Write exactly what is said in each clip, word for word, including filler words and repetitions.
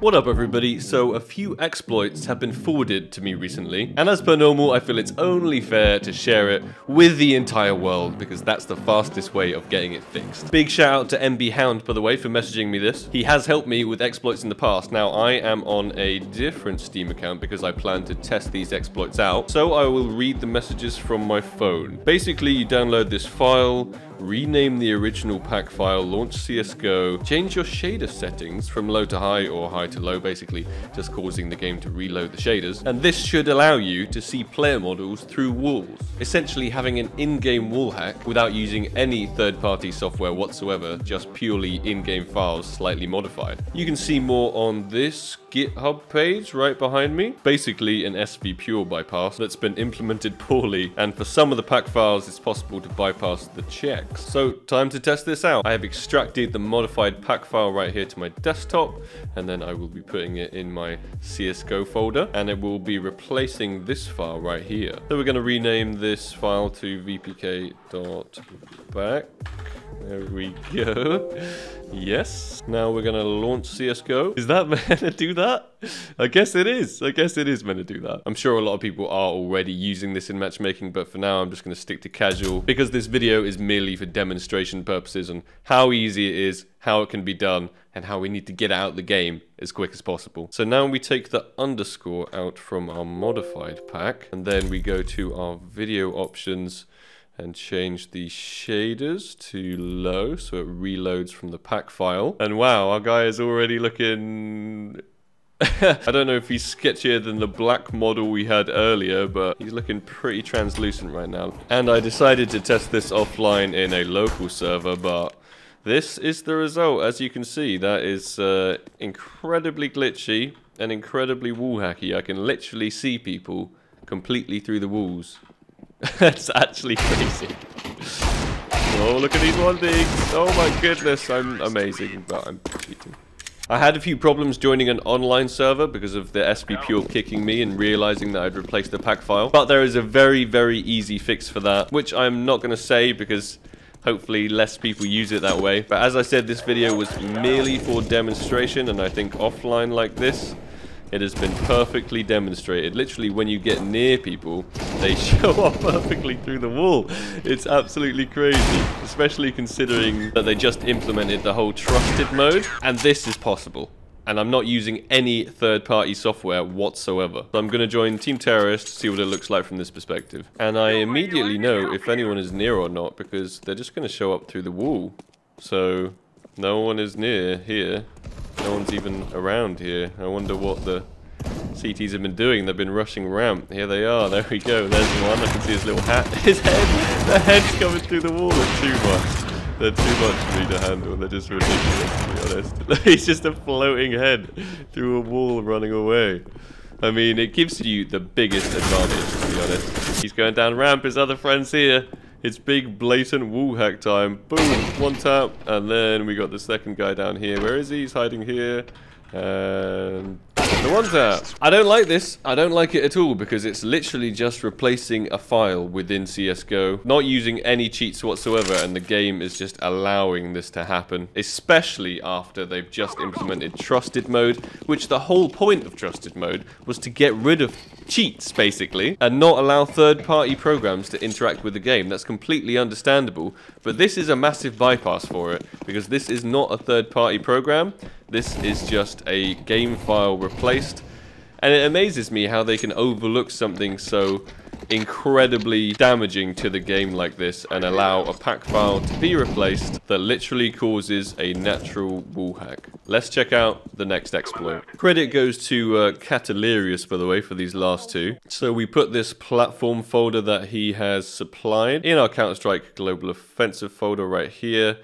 What up everybody, so a few exploits have been forwarded to me recently, and as per normal I feel it's only fair to share it with the entire world because that's the fastest way of getting it fixed. Big shout out to M B Hound, by the way, for messaging me this. He has helped me with exploits in the past. Now I am on a different Steam account because I plan to test these exploits out, so I will read the messages from my phone. Basically you download this file, rename the original pack file, launch C S G O, change your shader settings from low to high or high to low, basically just causing the game to reload the shaders, and this should allow you to see player models through walls, essentially having an in-game wall hack without using any third-party software whatsoever, just purely in-game files slightly modified. You can see more on this GitHub page right behind me. Basically an S V Pure bypass that's been implemented poorly, and for some of the pack files it's possible to bypass the check. So time to test this out. I have extracted the modified pack file right here to my desktop, and then I will be putting it in my C S G O folder, and it will be replacing this file right here. So we're going to rename this file to v p k dot v a c. There we go. Yes. Now we're going to launch C S G O. Is that meant to do that? I guess it is. I guess it is meant to do that. I'm sure a lot of people are already using this in matchmaking, but for now I'm just going to stick to casual because this video is merely for demonstration purposes on how easy it is, how it can be done, and how we need to get out the game as quick as possible. So now we take the underscore out from our modified pack, and then we go to our video options and change the shaders to low so it reloads from the pack file. And wow, our guy is already looking... I don't know if he's sketchier than the black model we had earlier, but he's looking pretty translucent right now. And I decided to test this offline in a local server, but this is the result. As you can see, that is uh, incredibly glitchy and incredibly wall hacky. I can literally see people completely through the walls. That's actually crazy. Oh, look at these one things. Oh my goodness, I'm amazing, but I'm cheating. I had a few problems joining an online server because of the S V Pure kicking me and realizing that I'd replaced the pack file. But there is a very, very easy fix for that, which I'm not going to say because hopefully less people use it that way. But as I said, this video was merely for demonstration, and I think offline like this, it has been perfectly demonstrated. Literally, when you get near people, they show up perfectly through the wall. It's absolutely crazy, especially considering that they just implemented the whole trusted mode. And this is possible. And I'm not using any third-party software whatsoever. So I'm going to join Team Terrorist to see what it looks like from this perspective. And I immediately know if anyone is near or not because they're just going to show up through the wall. So no one is near here. No one's even around here. I wonder what the C Ts have been doing. They've been rushing ramp. Here they are. There we go. There's one. I can see his little hat. His head. The head's coming through the wall. They're too much. They're too much for me to handle. They're just ridiculous, to be honest. He's just a floating head through a wall running away. I mean, it gives you the biggest advantage, to be honest. He's going down ramp. His other friend's here. It's big blatant wall hack time. Boom, one tap, and then we got the second guy down here. Where is he? He's hiding here. And the one tap. I don't like this. I don't like it at all because it's literally just replacing a file within C S G O, not using any cheats whatsoever, and the game is just allowing this to happen, especially after they've just implemented trusted mode, which the whole point of trusted mode was to get rid of cheats, basically, and not allow third-party programs to interact with the game. That's completely understandable, but this is a massive bypass for it because this is not a third-party program. This is just a game file replaced, and it amazes me how they can overlook something so incredibly damaging to the game like this and allow a pack file to be replaced that literally causes a natural wall hack. Let's check out the next exploit. Credit goes to uh, Catlarious, by the way, for these last two. So we put this platform folder that he has supplied in our Counter-Strike Global Offensive folder right here.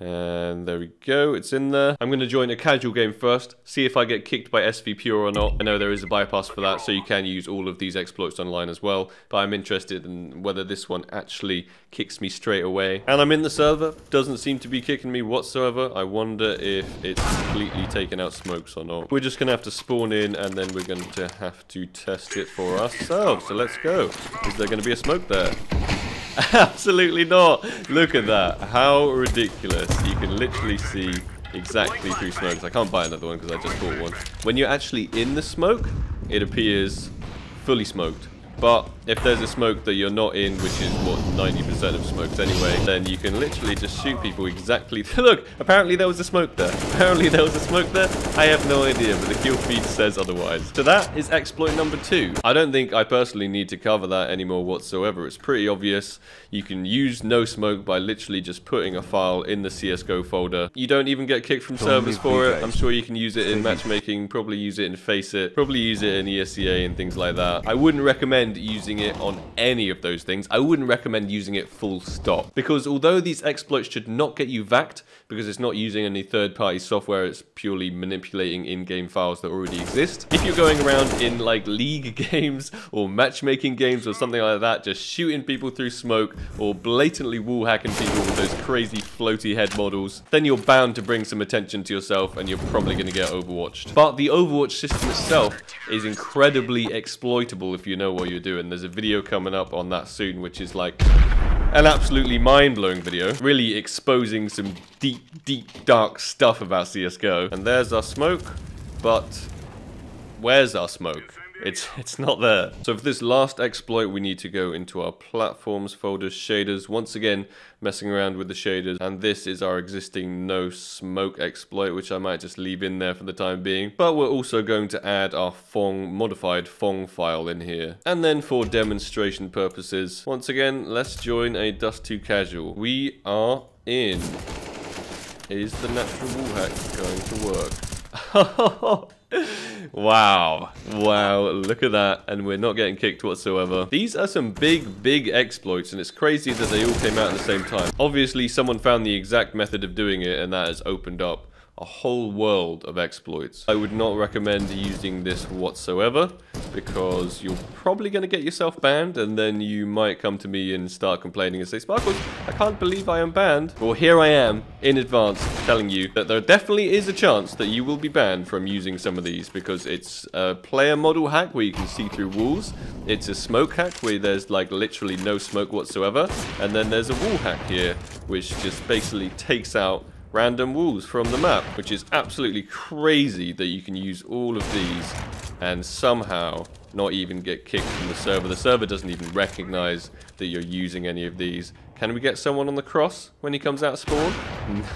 And there we go, it's in there. I'm going to join a casual game first, see if I get kicked by S V Pure or not. I know there is a bypass for that, so you can use all of these exploits online as well, but I'm interested in whether this one actually kicks me straight away. And I'm in the server, doesn't seem to be kicking me whatsoever. I wonder if it's completely taken out smokes or not. We're just going to have to spawn in, and then we're going to have to test it for ourselves. So let's go. Is there going to be a smoke there? Absolutely not. Look at that. How ridiculous. You can literally see exactly through smokes. I can't buy another one because I just bought one. When you're actually in the smoke, it appears fully smoked. But if there's a smoke that you're not in, which is what ninety percent of smokes anyway, then you can literally just shoot people exactly. Look, apparently there was a smoke there. Apparently there was a smoke there. I have no idea, but the kill feed says otherwise. So that is exploit number two. I don't think I personally need to cover that anymore whatsoever. It's pretty obvious. You can use no smoke by literally just putting a file in the C S G O folder. You don't even get kicked from servers for it. I'm sure you can use it in matchmaking, probably use it in FaceIt, probably use it in E S E A and things like that. I wouldn't recommend using it on any of those things. I wouldn't recommend using it full stop, because although these exploits should not get you V A C'd, because it's not using any third-party software, it's purely manipulating in-game files that already exist. If you're going around in like league games or matchmaking games or something like that, just shooting people through smoke or blatantly wall hacking people with those crazy floaty head models, then you're bound to bring some attention to yourself and you're probably going to get overwatched. But the Overwatch system itself is incredibly exploitable if you know what you're doing. There's a video coming up on that soon, which is like an absolutely mind-blowing video, really exposing some deep, deep, dark stuff about C S G O. And there's our smoke, but where's our smoke? It's it's not there. So for this last exploit, we need to go into our platforms folders, shaders, once again messing around with the shaders, and this is our existing no smoke exploit, which I might just leave in there for the time being. But we're also going to add our F O N G, modified F O N G file in here. And then for demonstration purposes, once again, let's join a Dust two casual. We are in. Is the natural wall hack going to work? Wow, wow, look at that. And we're not getting kicked whatsoever. These are some big, big exploits, and it's crazy that they all came out at the same time. Obviously, someone found the exact method of doing it, and that has opened up a whole world of exploits. I would not recommend using this whatsoever, because you're probably going to get yourself banned, and then you might come to me and start complaining and say, Sparkles, I can't believe I am banned. Well, here I am in advance telling you that there definitely is a chance that you will be banned from using some of these, because it's a player model hack where you can see through walls. It's a smoke hack where there's like literally no smoke whatsoever. And then there's a wall hack here, which just basically takes out random walls from the map, which is absolutely crazy that you can use all of these and somehow not even get kicked from the server. The server doesn't even recognize that you're using any of these. Can we get someone on the cross when he comes out of spawn?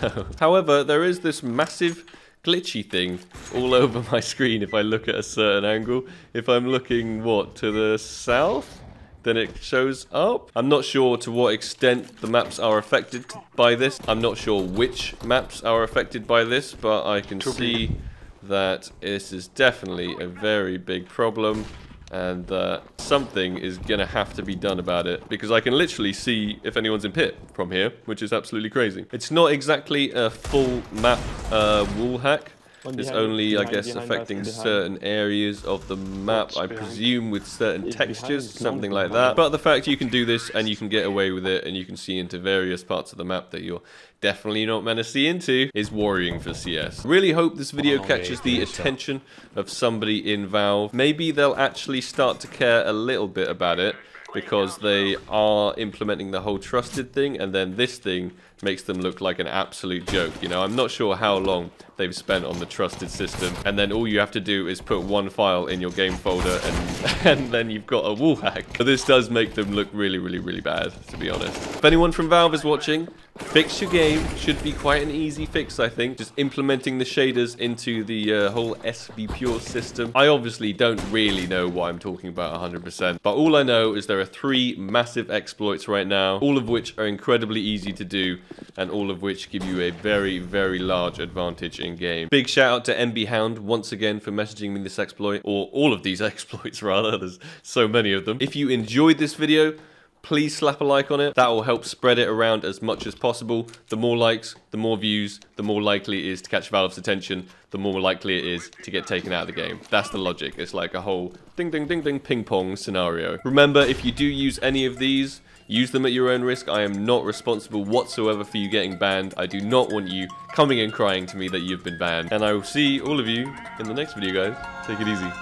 No. However, there is this massive glitchy thing all over my screen if I look at a certain angle. If I'm looking, what, to the south? Then it shows up. I'm not sure to what extent the maps are affected by this. I'm not sure which maps are affected by this, but I can see that this is definitely a very big problem and that something is gonna have to be done about it, because I can literally see if anyone's in pit from here, which is absolutely crazy. It's not exactly a full map uh, wall hack. It's only, I guess, affecting certain areas of the map, I presume, with certain textures, something like that. But the fact you can do this and you can get away with it and you can see into various parts of the map that you're definitely not meant to see into is worrying for C S. Really hope this video catches the attention of somebody in Valve. Maybe they'll actually start to care a little bit about it, because they are implementing the whole trusted thing, and then this thing makes them look like an absolute joke. You know, I'm not sure how long they've spent on the trusted system, and then all you have to do is put one file in your game folder, and, and then you've got a wall hack. So this does make them look really, really, really bad, to be honest. If anyone from Valve is watching, fix your game. Should be quite an easy fix, I think. Just implementing the shaders into the uh, whole S V Pure system. I obviously don't really know what I'm talking about one hundred percent, but all I know is there are three massive exploits right now, all of which are incredibly easy to do, and all of which give you a very, very large advantage in game. Big shout out to M B Hound once again for messaging me this exploit, or all of these exploits rather, there's so many of them. If you enjoyed this video, please slap a like on it. That will help spread it around as much as possible. The more likes, the more views, the more likely it is to catch Valve's attention, the more likely it is to get taken out of the game. That's the logic. It's like a whole ding, ding, ding, ding, ping pong scenario. Remember, if you do use any of these, use them at your own risk. I am not responsible whatsoever for you getting banned. I do not want you coming and crying to me that you've been banned. And I will see all of you in the next video, guys. Take it easy.